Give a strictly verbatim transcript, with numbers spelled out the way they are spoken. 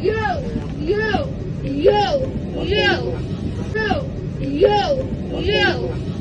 yo, yo, yo, yo, yo, yo.